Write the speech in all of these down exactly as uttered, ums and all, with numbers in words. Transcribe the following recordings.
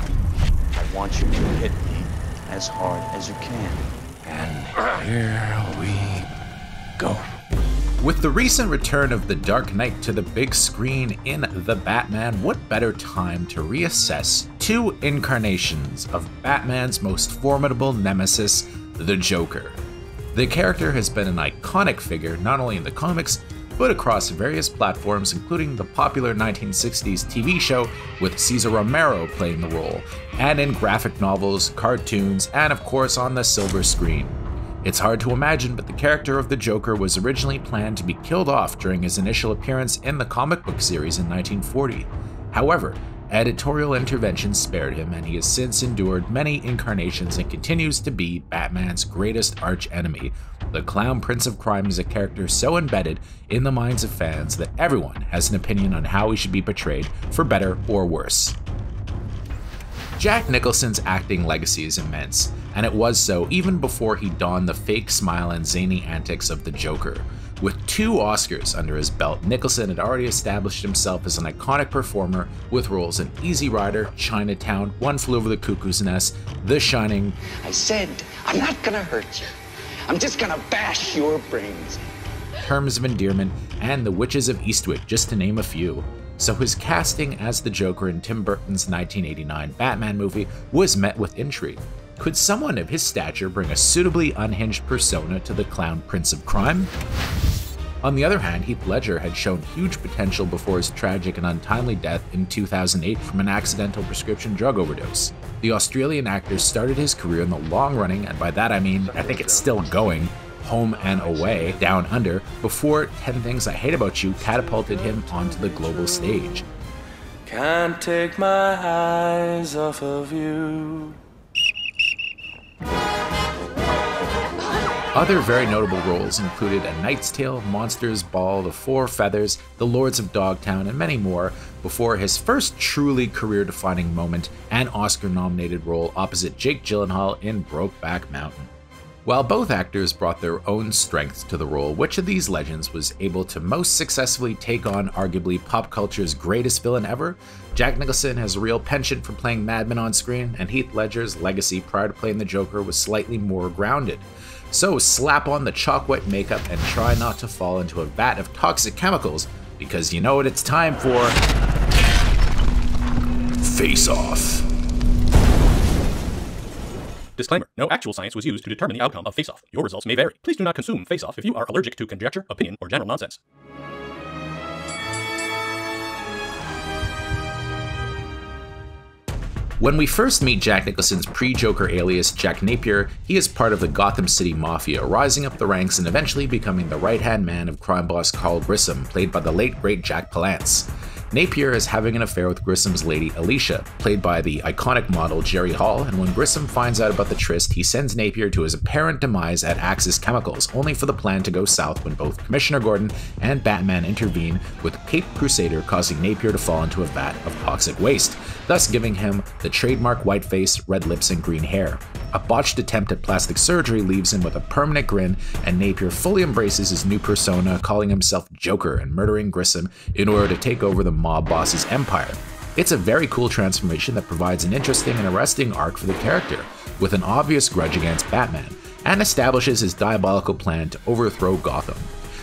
I want you to hit me as hard as you can. And here we go. With the recent return of The Dark Knight to the big screen in The Batman, what better time to reassess two incarnations of Batman's most formidable nemesis, the Joker? The character has been an iconic figure not only in the comics, but across various platforms, including the popular nineteen sixties T V show with Cesar Romero playing the role, and in graphic novels, cartoons, and of course on the silver screen. It's hard to imagine, but the character of the Joker was originally planned to be killed off during his initial appearance in the comic book series in nineteen forty. However, editorial intervention spared him, and he has since endured many incarnations and continues to be Batman's greatest archenemy. The Clown Prince of Crime is a character so embedded in the minds of fans that everyone has an opinion on how he should be portrayed, for better or worse. Jack Nicholson's acting legacy is immense, and it was so even before he donned the fake smile and zany antics of the Joker. With two Oscars under his belt, Nicholson had already established himself as an iconic performer with roles in Easy Rider, Chinatown, One Flew Over the Cuckoo's Nest, The Shining. I said, I'm not gonna hurt you. I'm just gonna bash your brains. Terms of Endearment, and The Witches of Eastwick, just to name a few. So his casting as the Joker in Tim Burton's nineteen eighty-nine Batman movie was met with intrigue. Could someone of his stature bring a suitably unhinged persona to the Clown Prince of Crime? On the other hand, Heath Ledger had shown huge potential before his tragic and untimely death in two thousand eight from an accidental prescription drug overdose. The Australian actor started his career in the long-running, and by that I mean, I think it's still going, Home and Away, Down Under, before ten things I Hate About You catapulted him onto the global stage. Can't take my eyes off of you. Other very notable roles included A Knight's Tale, Monster's Ball, The Four Feathers, The Lords of Dogtown, and many more, before his first truly career-defining moment and Oscar-nominated role opposite Jake Gyllenhaal in Brokeback Mountain. While both actors brought their own strengths to the role, which of these legends was able to most successfully take on arguably pop culture's greatest villain ever? Jack Nicholson has a real penchant for playing madmen on screen, and Heath Ledger's legacy prior to playing the Joker was slightly more grounded. So slap on the chalk white makeup and try not to fall into a vat of toxic chemicals, because you know what it's time for... Face Off. Disclaimer, no actual science was used to determine the outcome of Face-Off. Your results may vary. Please do not consume Face-Off if you are allergic to conjecture, opinion, or general nonsense. When we first meet Jack Nicholson's pre-Joker alias Jack Napier, he is part of the Gotham City Mafia, rising up the ranks and eventually becoming the right-hand man of crime boss Carl Grissom, played by the late great Jack Palance. Napier is having an affair with Grissom's lady Alicia, played by the iconic model Jerry Hall, and when Grissom finds out about the tryst, he sends Napier to his apparent demise at Axis Chemicals, only for the plan to go south when both Commissioner Gordon and Batman intervene, with Cape Crusader causing Napier to fall into a vat of toxic waste, thus giving him the trademark white face, red lips, and green hair. A botched attempt at plastic surgery leaves him with a permanent grin, and Napier fully embraces his new persona, calling himself Joker and murdering Grissom in order to take over the mob boss's empire. It's a very cool transformation that provides an interesting and arresting arc for the character, with an obvious grudge against Batman, and establishes his diabolical plan to overthrow Gotham.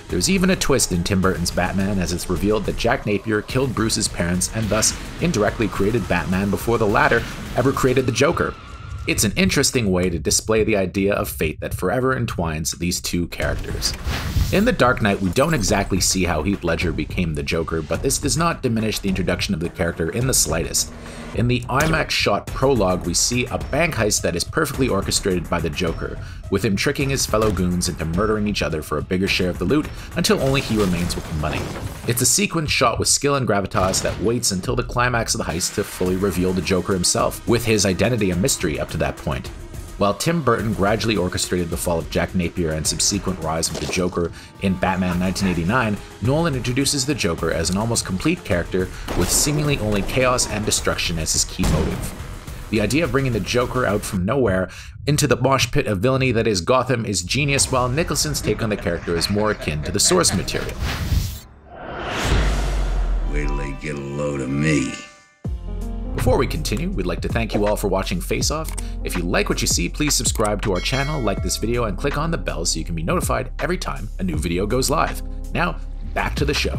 There's even a twist in Tim Burton's Batman, as it's revealed that Jack Napier killed Bruce's parents and thus indirectly created Batman before the latter ever created the Joker. It's an interesting way to display the idea of fate that forever entwines these two characters. In The Dark Knight, we don't exactly see how Heath Ledger became the Joker, but this does not diminish the introduction of the character in the slightest. In the IMAX shot prologue, we see a bank heist that is perfectly orchestrated by the Joker, with him tricking his fellow goons into murdering each other for a bigger share of the loot until only he remains with the money. It's a sequence shot with skill and gravitas that waits until the climax of the heist to fully reveal the Joker himself, with his identity and mystery up to that point. While Tim Burton gradually orchestrated the fall of Jack Napier and subsequent rise of the Joker in Batman nineteen eighty-nine, Nolan introduces the Joker as an almost complete character with seemingly only chaos and destruction as his key motive. The idea of bringing the Joker out from nowhere into the mosh pit of villainy that is Gotham is genius, while Nicholson's take on the character is more akin to the source material. Wait till they get a load of me. Before we continue, we'd like to thank you all for watching Face Off. If you like what you see, please subscribe to our channel, like this video, and click on the bell so you can be notified every time a new video goes live. Now, back to the show.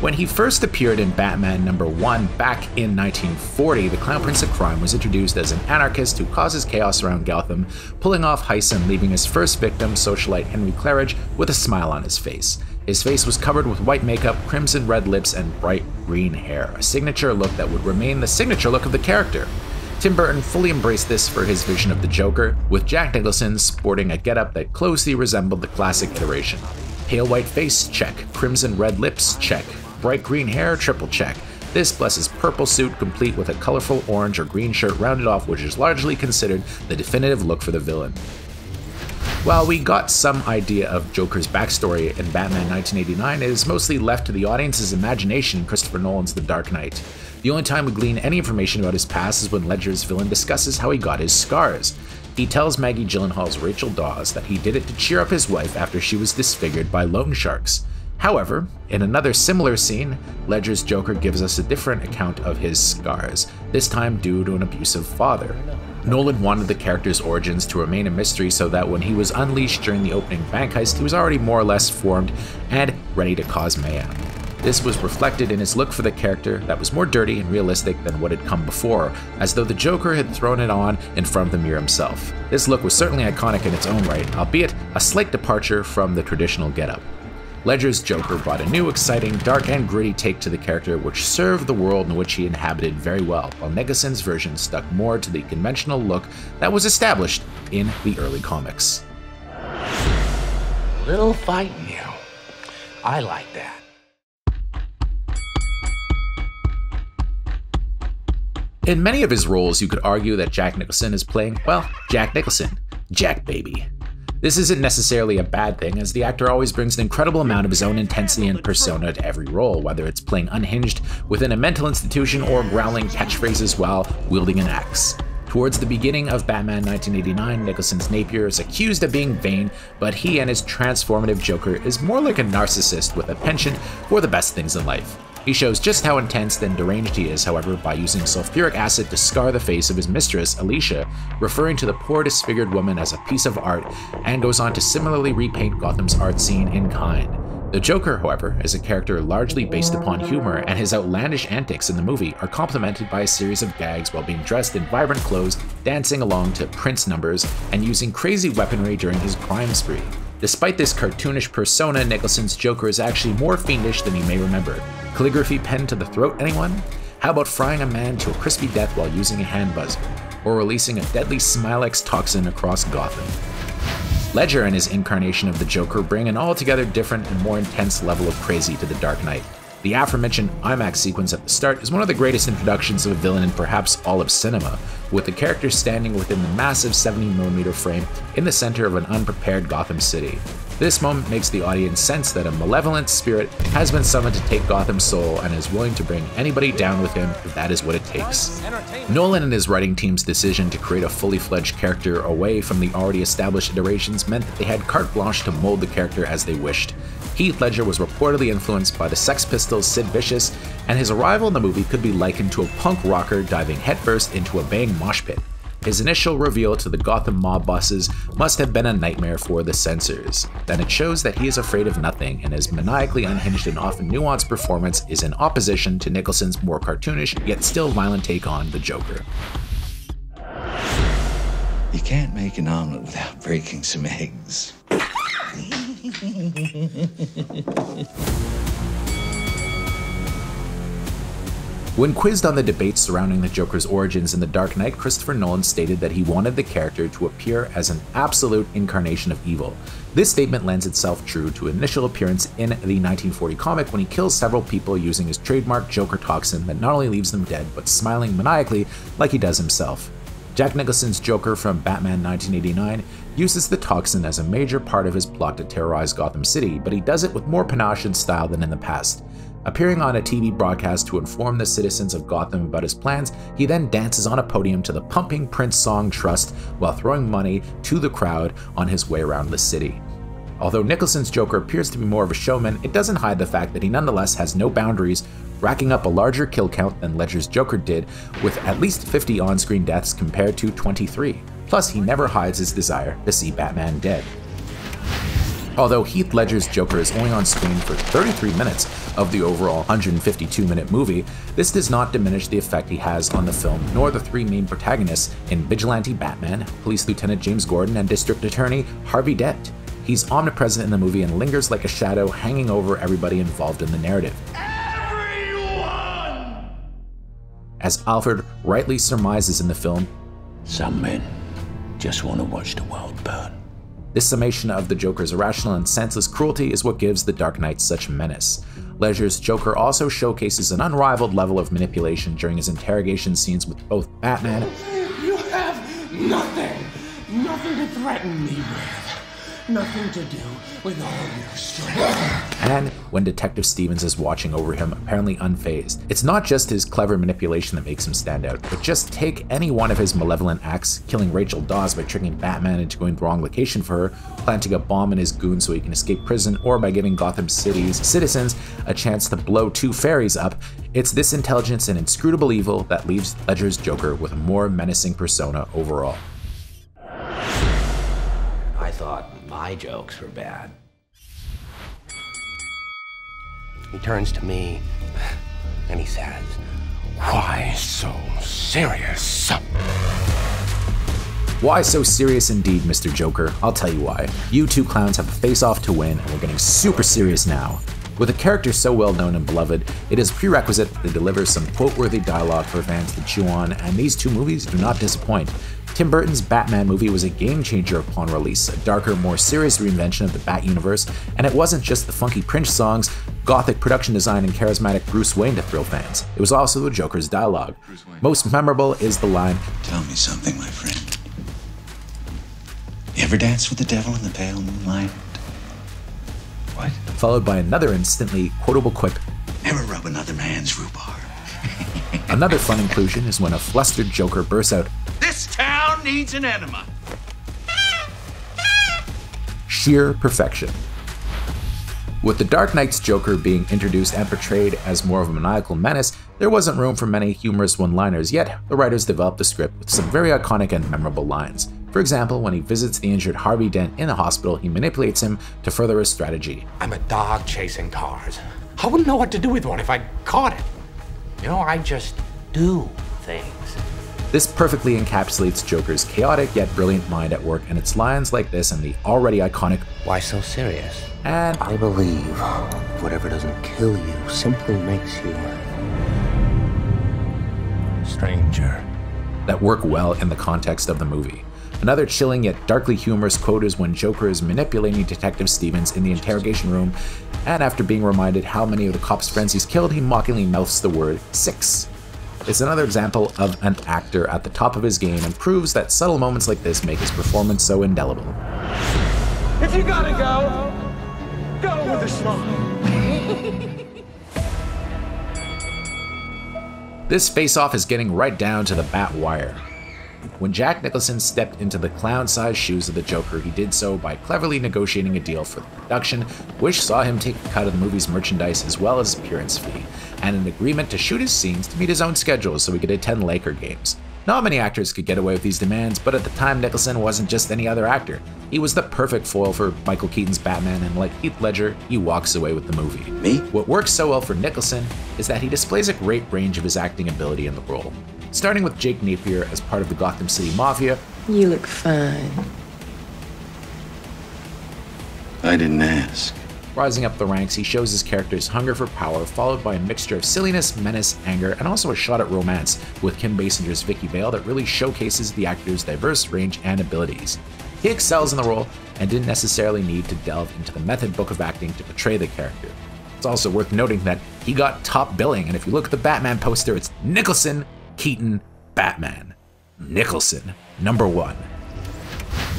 When he first appeared in Batman number one back in nineteen forty, the Clown Prince of Crime was introduced as an anarchist who causes chaos around Gotham, pulling off heists and leaving his first victim, socialite Henry Claridge, with a smile on his face. His face was covered with white makeup, crimson red lips, and bright green hair, a signature look that would remain the signature look of the character. Tim Burton fully embraced this for his vision of the Joker, with Jack Nicholson sporting a getup that closely resembled the classic iteration. Pale white face, check. Crimson red lips, check. Bright green hair, triple check. This plus his purple suit, complete with a colorful orange or green shirt rounded off, which is largely considered the definitive look for the villain. While we got some idea of Joker's backstory in Batman nineteen eighty-nine, it is mostly left to the audience's imagination in Christopher Nolan's The Dark Knight. The only time we glean any information about his past is when Ledger's villain discusses how he got his scars. He tells Maggie Gyllenhaal's Rachel Dawes that he did it to cheer up his wife after she was disfigured by loan sharks. However, in another similar scene, Ledger's Joker gives us a different account of his scars, this time due to an abusive father. Nolan wanted the character's origins to remain a mystery so that when he was unleashed during the opening bank heist, he was already more or less formed and ready to cause mayhem. This was reflected in his look for the character that was more dirty and realistic than what had come before, as though the Joker had thrown it on in front of the mirror himself. This look was certainly iconic in its own right, albeit a slight departure from the traditional getup. Ledger's Joker brought a new, exciting, dark and gritty take to the character, which served the world in which he inhabited very well, while Nicholson's version stuck more to the conventional look that was established in the early comics. Little fighting you. I like that. In many of his roles, you could argue that Jack Nicholson is playing, well, Jack Nicholson, Jack Baby. This isn't necessarily a bad thing, as the actor always brings an incredible amount of his own intensity and persona to every role, whether it's playing unhinged within a mental institution or growling catchphrases while wielding an axe. Towards the beginning of Batman nineteen eighty-nine, Nicholson's Napier is accused of being vain, but he and his transformative Joker is more like a narcissist with a penchant for the best things in life. He shows just how intense and deranged he is, however, by using sulfuric acid to scar the face of his mistress, Alicia, referring to the poor disfigured woman as a piece of art, and goes on to similarly repaint Gotham's art scene in kind. The Joker, however, is a character largely based upon humor, and his outlandish antics in the movie are complemented by a series of gags while being dressed in vibrant clothes, dancing along to Prince numbers, and using crazy weaponry during his crime spree. Despite this cartoonish persona, Nicholson's Joker is actually more fiendish than you may remember. Calligraphy pen to the throat, anyone? How about frying a man to a crispy death while using a hand buzzer? Or releasing a deadly Smilex toxin across Gotham? Ledger and his incarnation of the Joker bring an altogether different and more intense level of crazy to The Dark Knight. The aforementioned IMAX sequence at the start is one of the greatest introductions of a villain in perhaps all of cinema, with the character standing within the massive seventy millimeter frame in the center of an unprepared Gotham City. This moment makes the audience sense that a malevolent spirit has been summoned to take Gotham's soul and is willing to bring anybody down with him if that is what it takes. Nolan and his writing team's decision to create a fully fledged character away from the already established iterations meant that they had carte blanche to mold the character as they wished. Heath Ledger was reportedly influenced by the Sex Pistols' Sid Vicious, and his arrival in the movie could be likened to a punk rocker diving headfirst into a baying mosh pit. His initial reveal to the Gotham mob bosses must have been a nightmare for the censors. Then it shows that he is afraid of nothing, and his maniacally unhinged and often nuanced performance is in opposition to Nicholson's more cartoonish yet still violent take on the Joker. You can't make an omelet without breaking some eggs. When quizzed on the debates surrounding the Joker's origins in The Dark Knight, Christopher Nolan stated that he wanted the character to appear as an absolute incarnation of evil. This statement lends itself true to initial appearance in the nineteen forty comic when he kills several people using his trademark Joker toxin that not only leaves them dead, but smiling maniacally like he does himself. Jack Nicholson's Joker from Batman nineteen eighty-nine uses the toxin as a major part of his plot to terrorize Gotham City, but he does it with more panache and style than in the past. Appearing on a T V broadcast to inform the citizens of Gotham about his plans, he then dances on a podium to the pumping Prince song Trust while throwing money to the crowd on his way around the city. Although Nicholson's Joker appears to be more of a showman, it doesn't hide the fact that he nonetheless has no boundaries, racking up a larger kill count than Ledger's Joker did, with at least fifty on-screen deaths compared to twenty-three. Plus, he never hides his desire to see Batman dead. Although Heath Ledger's Joker is only on screen for thirty-three minutes of the overall one hundred fifty-two minute movie, this does not diminish the effect he has on the film nor the three main protagonists in Vigilante Batman, Police Lieutenant James Gordon, and District Attorney Harvey Dent. He's omnipresent in the movie and lingers like a shadow, hanging over everybody involved in the narrative. Everyone! As Alfred rightly surmises in the film, "Some men just want to watch the world burn." This summation of the Joker's irrational and senseless cruelty is what gives The Dark Knight such menace. Ledger's Joker also showcases an unrivaled level of manipulation during his interrogation scenes with both Batman "You have nothing, nothing to threaten me with, nothing to do with all your strength," and when Detective Stevens is watching over him, apparently unfazed. It's not just his clever manipulation that makes him stand out, but just take any one of his malevolent acts, killing Rachel Dawes by tricking Batman into going the wrong location for her, planting a bomb in his goon so he can escape prison, or by giving Gotham City's citizens a chance to blow two fairies up. It's this intelligence and inscrutable evil that leaves Ledger's Joker with a more menacing persona overall. I thought my jokes were bad. He turns to me and he says, "Why so serious?" Why so serious indeed, Mister Joker? I'll tell you why. You two clowns have a face-off to win, and we're getting super serious now. With a character so well known and beloved, it is prerequisite to deliver some quote-worthy dialogue for fans to chew on, and these two movies do not disappoint. Tim Burton's Batman movie was a game-changer upon release, a darker, more serious reinvention of the Bat universe, and it wasn't just the funky Prince songs, gothic production design, and charismatic Bruce Wayne to thrill fans. It was also the Joker's dialogue. Most memorable is the line, "Tell me something, my friend. You ever dance with the devil in the pale moonlight? What?" Followed by another instantly quotable quip, "Ever rub another man's rhubarb?" Another fun inclusion is when a flustered Joker bursts out, "This town needs an enema." Sheer perfection. With the Dark Knight's Joker being introduced and portrayed as more of a maniacal menace, there wasn't room for many humorous one-liners, yet the writers developed the script with some very iconic and memorable lines. For example, when he visits the injured Harvey Dent in the hospital, he manipulates him to further his strategy. "I'm a dog chasing cars. I wouldn't know what to do with one if I caught it. You know, I just do things." This perfectly encapsulates Joker's chaotic yet brilliant mind at work, and it's lines like this and the already iconic "Why so serious?" and "I believe whatever doesn't kill you simply makes you stranger" that work well in the context of the movie. Another chilling yet darkly humorous quote is when Joker is manipulating Detective Stevens in the interrogation room, and after being reminded how many of the cops' friends he's killed, he mockingly mouths the word "six." It's another example of an actor at the top of his game and proves that subtle moments like this make his performance so indelible. "If you gotta go, go with a smile." This face-off is getting right down to the bat wire. When Jack Nicholson stepped into the clown-sized shoes of the Joker, he did so by cleverly negotiating a deal for the production, which saw him take a cut of the movie's merchandise as well as his appearance fee, and an agreement to shoot his scenes to meet his own schedule so he could attend Laker games. Not many actors could get away with these demands, but at the time Nicholson wasn't just any other actor. He was the perfect foil for Michael Keaton's Batman, and like Heath Ledger, he walks away with the movie. Me? What works so well for Nicholson is that he displays a great range of his acting ability in the role. Starting with Jake Napier as part of the Gotham City Mafia. "You look fine. I didn't ask." Rising up the ranks, he shows his character's hunger for power, followed by a mixture of silliness, menace, anger, and also a shot at romance with Kim Basinger's Vicky Vale that really showcases the actor's diverse range and abilities. He excels in the role and didn't necessarily need to delve into the method book of acting to portray the character. It's also worth noting that he got top billing, and if you look at the Batman poster, it's Nicholson, Keaton, Batman. Nicholson, number one.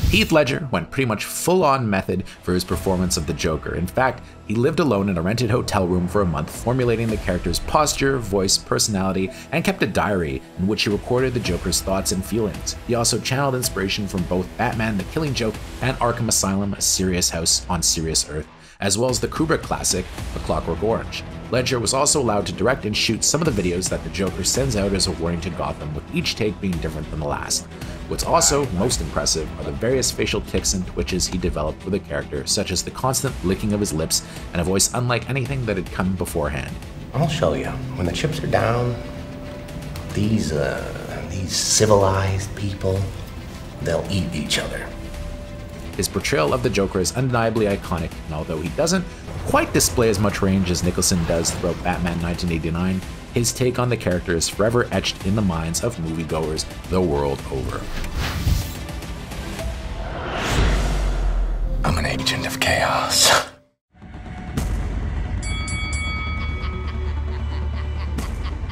Heath Ledger went pretty much full-on method for his performance of the Joker. In fact, he lived alone in a rented hotel room for a month, formulating the character's posture, voice, personality, and kept a diary in which he recorded the Joker's thoughts and feelings. He also channeled inspiration from both Batman: The Killing Joke and Arkham Asylum: A Serious House on Serious Earth, as well as the Kubrick classic, A Clockwork Orange. Ledger was also allowed to direct and shoot some of the videos that the Joker sends out as a warning to Gotham, with each take being different than the last. What's also most impressive are the various facial tics and twitches he developed for the character, such as the constant licking of his lips and a voice unlike anything that had come beforehand. I'll show you. When the chips are down, these, uh, these civilized people, they'll eat each other. His portrayal of the Joker is undeniably iconic, and although he doesn't quite display as much range as Nicholson does throughout Batman nineteen eighty-nine, his take on the character is forever etched in the minds of moviegoers the world over. I'm an agent of chaos.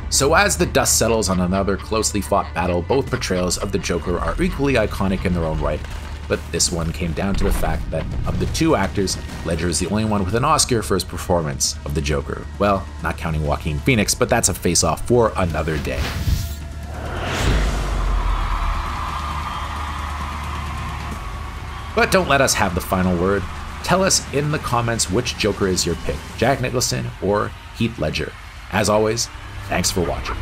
So as the dust settles on another closely fought battle, both portrayals of the Joker are equally iconic in their own right. But this one came down to the fact that of the two actors, Ledger is the only one with an Oscar for his performance of the Joker. Well, not counting Joaquin Phoenix, but that's a face-off for another day. But don't let us have the final word. Tell us in the comments which Joker is your pick, Jack Nicholson or Heath Ledger. As always, thanks for watching.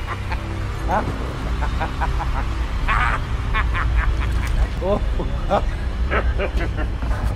Oh.